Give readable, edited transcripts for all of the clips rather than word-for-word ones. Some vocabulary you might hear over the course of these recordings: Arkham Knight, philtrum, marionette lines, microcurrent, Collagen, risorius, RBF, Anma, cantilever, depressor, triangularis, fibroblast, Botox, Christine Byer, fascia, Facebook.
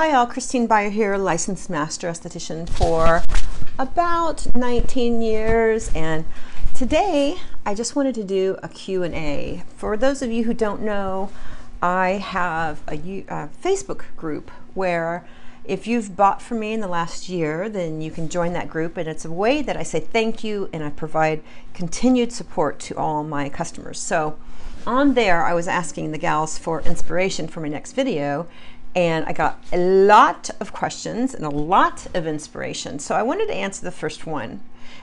Hi all, Christine Byer here, licensed master esthetician for about 19 years, and today I just wanted to do a Q&A. For those of you who don't know, I have a Facebook group where if you've bought from me in the last year, then you can join that group, and it's a way that I say thank you and I provide continued support to all my customers. So on there I was asking the gals for inspiration for my next video, and I got a lot of questions and a lot of inspiration. So I wanted to answer the first one.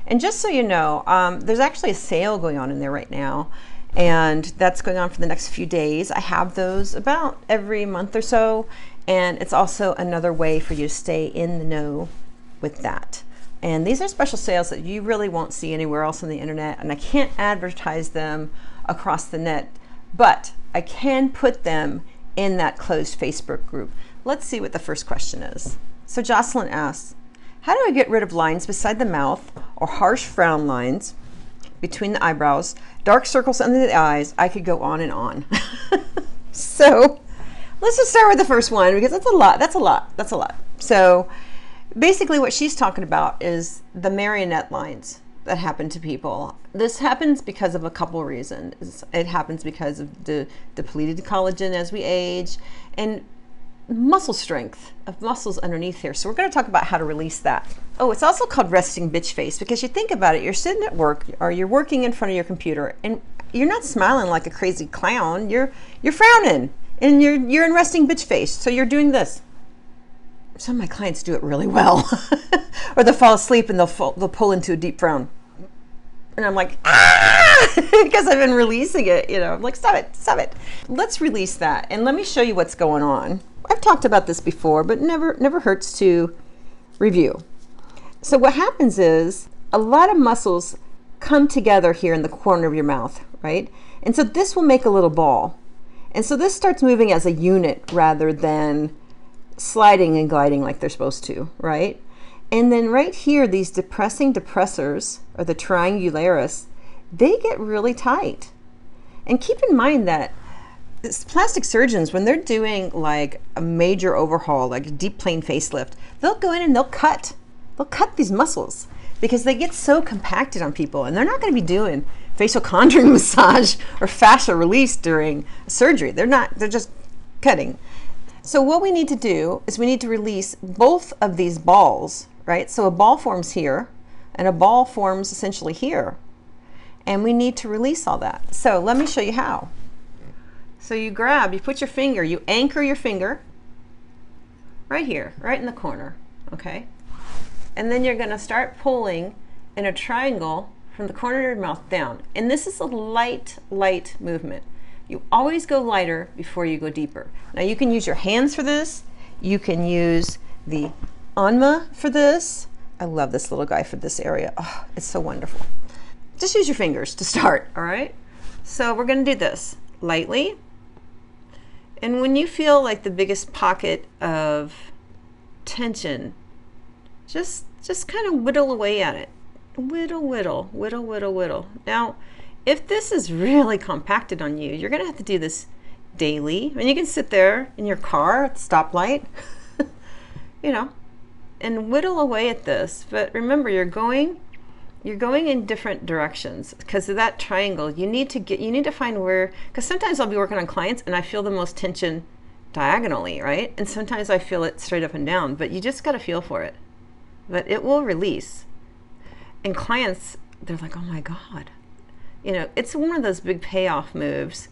And just so you know, there's actually a sale going on in there right now, and that's going on for the next few days. I have those about every month or so, and it's also another way for you to stay in the know with that. And these are special sales that you really won't see anywhere else on the internet, and I can't advertise them across the net, but I can put them in that closed Facebook group. Let's see what the first question is. So Jocelyn asks, how do I get rid of lines beside the mouth or harsh frown lines between the eyebrows, dark circles under the eyes? I could go on and on. So let's just start with the first one, because that's a lot, that's a lot, that's a lot. So basically what she's talking about is the marionette lines that happen to people. This happens because of a couple reasons. It happens because of the depleted collagen as we age and muscle strength of muscles underneath here. So we're going to talk about how to release that. Oh, it's also called resting bitch face, because you think about it, you're sitting at work or you're working in front of your computer and you're not smiling like a crazy clown. You're frowning and you're in resting bitch face. So you're doing this. Some of my clients do it really well. Or they'll fall asleep and they'll pull into a deep frown. And I'm like, ah! Because I've been releasing it, you know. I'm like, stop it, stop it. Let's release that, and let me show you what's going on. I've talked about this before, but never hurts to review. So what happens is a lot of muscles come together here in the corner of your mouth, right? And so this will make a little ball. And so this starts moving as a unit rather than sliding and gliding like they're supposed to, right? And then right here, these depressing depressors, or the triangularis, they get really tight. And keep in mind that plastic surgeons, when they're doing like a major overhaul, like a deep plane facelift, they'll go in and they'll cut these muscles, because they get so compacted on people, and they're not going to be doing facial contouring massage or fascia release during surgery. They're just cutting. So what we need to do is we need to release both of these balls, right? So a ball forms here and a ball forms essentially here. And we need to release all that. So let me show you how. So you put your finger, you anchor your finger right here, right in the corner, okay? And then you're gonna start pulling in a triangle from the corner of your mouth down. And this is a light, light movement. You always go lighter before you go deeper. Now you can use your hands for this. You can use the Anma for this. I love this little guy for this area. Oh, it's so wonderful. Just use your fingers to start, all right? So we're gonna do this lightly. And when you feel like the biggest pocket of tension, just kind of whittle away at it. Whittle, whittle, whittle, whittle, whittle. Now, if this is really compacted on you, you're gonna have to do this daily. And you can sit there in your car at the stoplight, you know, and whittle away at this. But remember, you're going in different directions because of that triangle. You need to find where, because sometimes I'll be working on clients and I feel the most tension diagonally, right? And sometimes I feel it straight up and down, but you just gotta feel for it. But it will release. And clients, they're like, oh my God. You know, it's one of those big payoff moves.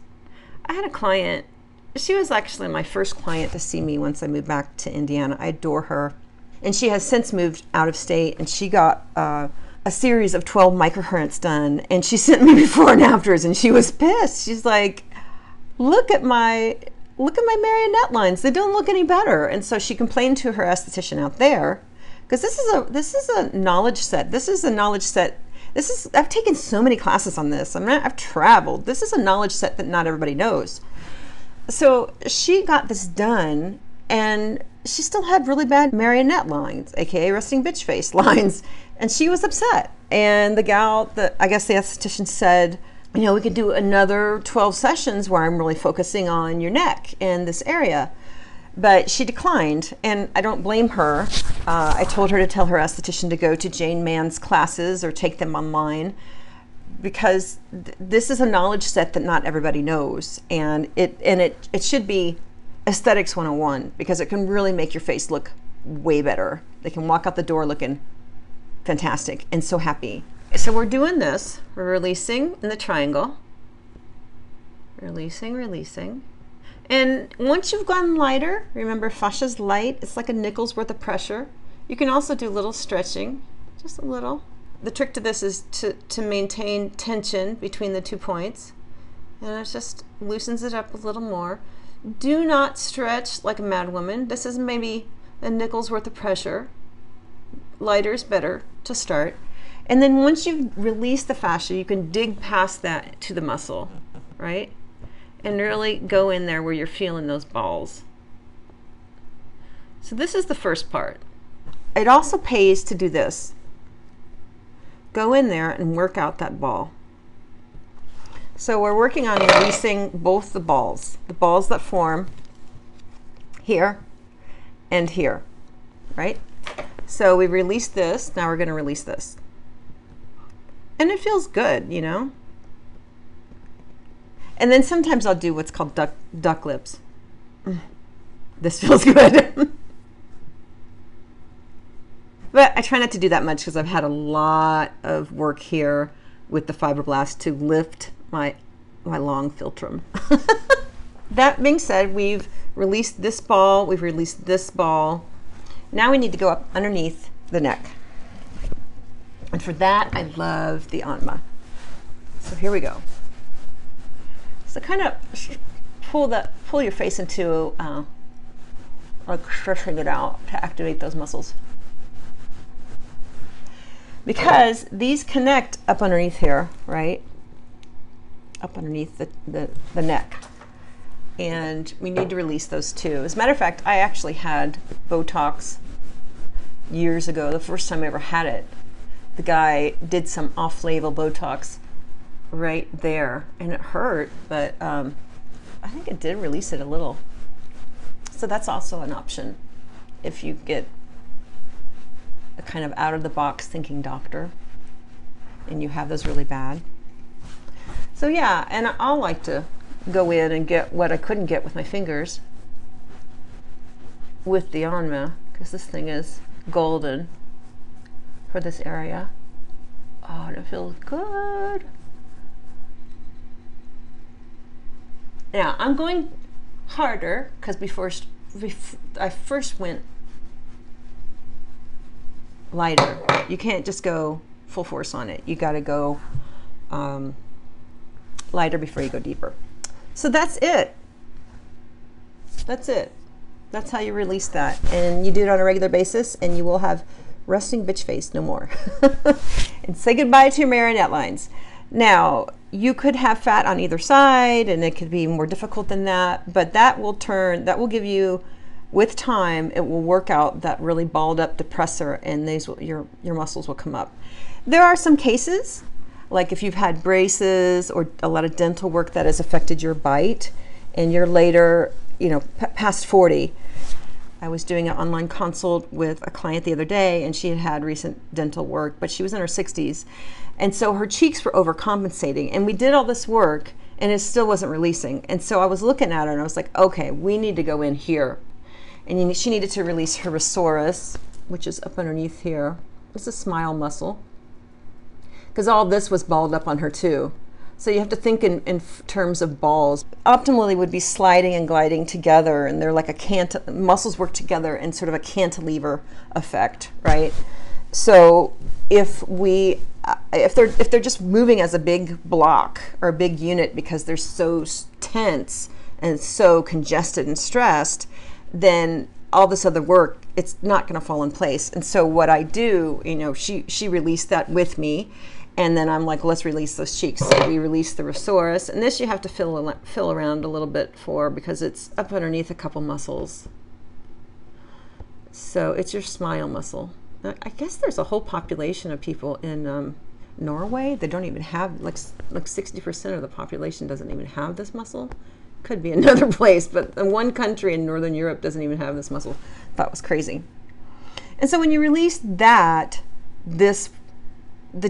I had a client, she was actually my first client to see me once I moved back to Indiana. I adore her. And she has since moved out of state, and she got a series of 12 microcurrents done, and she sent me before and afters, and she was pissed. She's like, look at my marionette lines. They don't look any better. And so she complained to her esthetician out there, because this is a knowledge set. This is a knowledge set. I've taken so many classes on this. I've traveled. This is a knowledge set that not everybody knows. So she got this done, and she still had really bad marionette lines, AKA resting bitch face lines. And she was upset. And the gal, I guess the esthetician said, you know, we could do another 12 sessions where I'm really focusing on your neck and this area. But she declined, and I don't blame her. I told her to tell her esthetician to go to Jane Mann's classes or take them online, because this is a knowledge set that not everybody knows, and it should be aesthetics 101, because it can really make your face look way better. They can walk out the door looking fantastic and so happy. So we're doing this, we're releasing in the triangle, releasing, releasing. And once you've gone lighter, remember fascia's light, it's like a nickel's worth of pressure. You can also do little stretching, just a little. The trick to this is to maintain tension between the 2 points. And it just loosens it up a little more. Do not stretch like a madwoman. This is maybe a nickel's worth of pressure. Lighter is better to start. And then once you've released the fascia, you can dig past that to the muscle, right? And really go in there where you're feeling those balls. So this is the first part. It also pays to do this. Go in there and work out that ball. So we're working on releasing both the balls that form here and here, right? So we released this, now we're gonna release this. And it feels good, you know? And then sometimes I'll do what's called duck lips. This feels good. But I try not to do that much because I've had a lot of work here with the fibroblast to lift my long philtrum. That being said, we've released this ball, we've released this ball. Now we need to go up underneath the neck. And for that, I love the Anma. So here we go. So kind of pull your face into, like stretching it out to activate those muscles. Because these connect up underneath here, right? Up underneath the neck. And we need to release those too. As a matter of fact, I actually had Botox years ago, the first time I ever had it. The guy did some off-label Botox right there, and it hurt, but I think it did release it a little. So that's also an option if you get a kind of out-of-the-box thinking doctor and you have those really bad. So yeah, and I'll like to go in and get what I couldn't get with my fingers with the Anma, because this thing is golden for this area. Oh, and it feels good. Now I'm going harder, because before I first went lighter. You can't just go full force on it. You got to go lighter before you go deeper. So that's it. That's it. That's how you release that. And you do it on a regular basis, and you will have resting bitch face no more. And say goodbye to your marionette lines. Now, you could have fat on either side, and it could be more difficult than that, but that will turn, that will give you, with time, it will work out that really balled up depressor, and these will, your muscles will come up. There are some cases, like if you've had braces or a lot of dental work that has affected your bite, and you're later, you know, past 40. I was doing an online consult with a client the other day, and she had had recent dental work, but she was in her 60s. And so her cheeks were overcompensating, and we did all this work, and it still wasn't releasing. And so I was looking at her, and I was like, okay, we need to go in here. And she needed to release her risorius, which is up underneath here. It's a smile muscle, because all this was balled up on her too. So you have to think in terms of balls. Optimally would be sliding and gliding together, and they're like a muscles work together in sort of a cantilever effect, right? So if they're just moving as a big block or a big unit because they're so tense and so congested and stressed, then all this other work, it's not going to fall in place. And so what I do, you know, she released that with me, and then I'm like, let's release those cheeks. So we release the risorius, and this you have to fill around a little bit for, because it's up underneath a couple muscles. So it's your smile muscle. I guess there's a whole population of people in Norway that don't even have, like 60% of the population doesn't even have this muscle. could be another place, but one country in Northern Europe doesn't even have this muscle. That was crazy. And so when you release that, the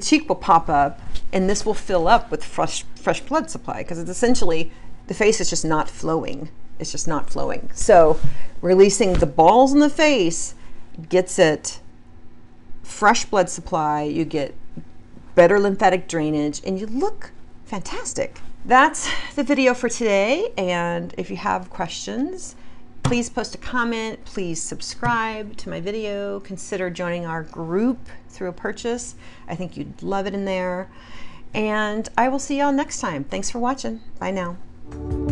cheek will pop up, and this will fill up with fresh blood supply, because it's essentially, the face is just not flowing. It's just not flowing. So releasing the balls in the face gets it fresh blood supply, you get better lymphatic drainage, and you look fantastic. That's the video for today, and if you have questions, please post a comment, please subscribe to my video, consider joining our group through a purchase. I think you'd love it in there. And I will see y'all next time. Thanks for watching. Bye now.